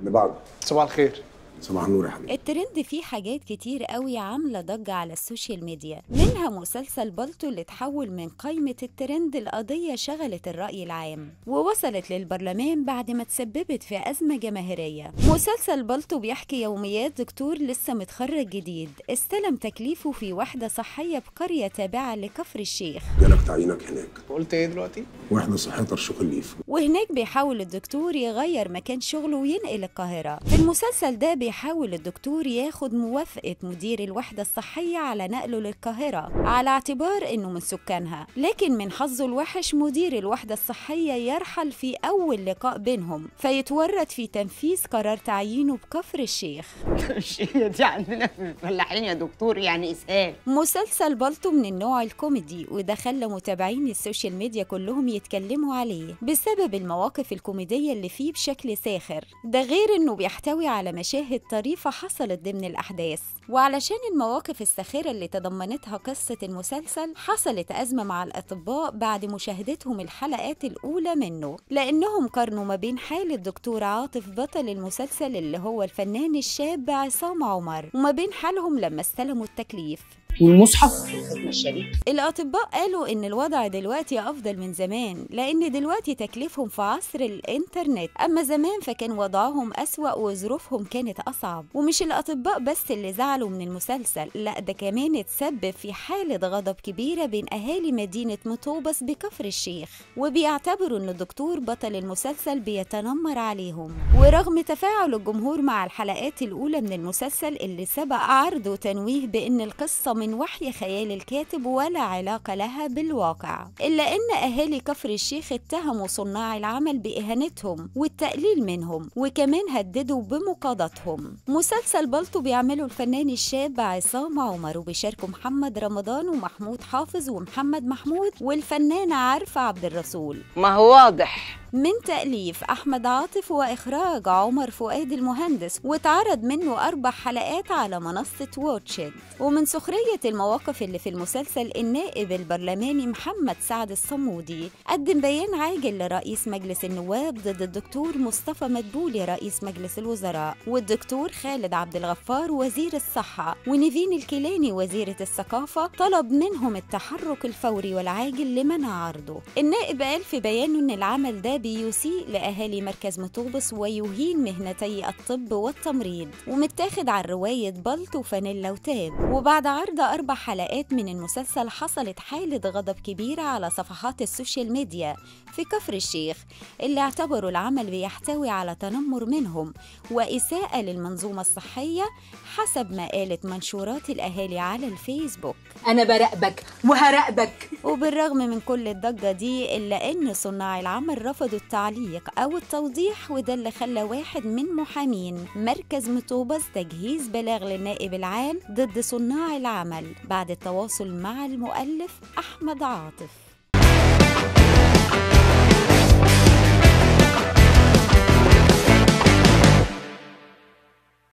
اللي بعده. صباح الخير. صباح النور يا حبيبي. الترند فيه حاجات كتير قوي عامله ضجه على السوشيال ميديا، منها مسلسل بالطو اللي اتحول من قائمه الترند لقضيه شغلت الراي العام ووصلت للبرلمان بعد ما تسببت في ازمه جماهيريه. مسلسل بالطو بيحكي يوميات دكتور لسه متخرج جديد استلم تكليفه في وحده صحيه بقريه تابعه لكفر الشيخ. جالك تعيينك هناك. قلت ايه دلوقتي؟ وحده صحيه ترشيق الليف. وهناك بيحاول الدكتور يغير مكان شغله وينقل القاهره. في المسلسل ده بيحاول الدكتور ياخد موافقة مدير الوحدة الصحية على نقله للقاهرة على اعتبار انه من سكانها، لكن من حظه الوحش مدير الوحدة الصحية يرحل في اول لقاء بينهم فيتورط في تنفيذ قرار تعيينه بكفر الشيخ. الشيخ دي عندنا في الفلاحين يا دكتور، يعني اسهال. مسلسل بالطو من النوع الكوميدي وده خلى متابعين السوشيال ميديا كلهم يتكلموا عليه بسبب المواقف الكوميدية اللي فيه بشكل ساخر، ده غير انه بيحتوي على مشاهد الطريفة حصلت ضمن الأحداث. وعلشان المواقف الساخرة اللي تضمنتها قصة المسلسل حصلت أزمة مع الأطباء بعد مشاهدتهم الحلقات الأولى منه، لأنهم قارنوا ما بين حال الدكتور عاطف بطل المسلسل اللي هو الفنان الشاب عصام عمر وما بين حالهم لما استلموا التكليف والمصحف. الأطباء قالوا إن الوضع دلوقتي أفضل من زمان لأن دلوقتي تكليفهم في عصر الإنترنت، أما زمان فكان وضعهم أسوأ وظروفهم كانت أصعب. ومش الأطباء بس اللي زعلوا من المسلسل، لأ ده كمان اتسبب في حالة غضب كبيرة بين أهالي مدينة مطوبس بكفر الشيخ، وبيعتبروا إن الدكتور بطل المسلسل بيتنمر عليهم. ورغم تفاعل الجمهور مع الحلقات الأولى من المسلسل اللي سبق عرضه تنويه بإن القصة من وحي خيال الكاتب ولا علاقة لها بالواقع، إلا أن أهالي كفر الشيخ اتهموا صناع العمل بإهانتهم والتقليل منهم وكمان هددوا بمقاضتهم. مسلسل بالطو بيعمله الفنان الشاب عصام عمر وبيشاركوا محمد رمضان ومحمود حافظ ومحمد محمود والفنان عارف عبد الرسول. ما هو واضح، من تأليف أحمد عاطف وإخراج عمر فؤاد المهندس، واتعرض منه 4 حلقات على منصة واتشيت. ومن سخرية المواقف اللي في المسلسل النائب البرلماني محمد سعد الصمودي قدم بيان عاجل لرئيس مجلس النواب ضد الدكتور مصطفى مدبولي رئيس مجلس الوزراء والدكتور خالد عبد الغفار وزير الصحة ونيفين الكيلاني وزيرة الثقافة، طلب منهم التحرك الفوري والعاجل لمنع عرضه. النائب قال في بيانه إن العمل ده بيسيء لأهالي مركز مطوبس ويهين مهنتي الطب والتمريض ومتاخد عن رواية بالطو وفانيلا وتاب. وبعد عرض 4 حلقات من المسلسل حصلت حالة غضب كبيرة على صفحات السوشيال ميديا في كفر الشيخ اللي اعتبروا العمل بيحتوي على تنمر منهم وإساءة للمنظومة الصحية حسب ما قالت منشورات الأهالي على الفيسبوك. أنا براقبك وهراقبك. وبالرغم من كل الضجة دي إلا أن صناع العمل رفضوا التعليق أو التوضيح، وده اللي خلى واحد من محامين مركز مطوبس تجهيز بلاغ للنائب العام ضد صناع العمل بعد التواصل مع المؤلف أحمد عاطف.